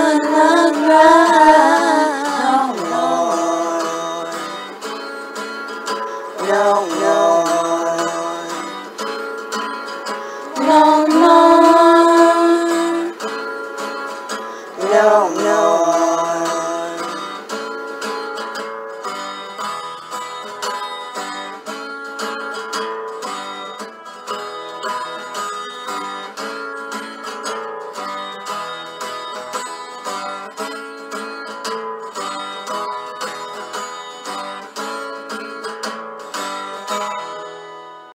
Some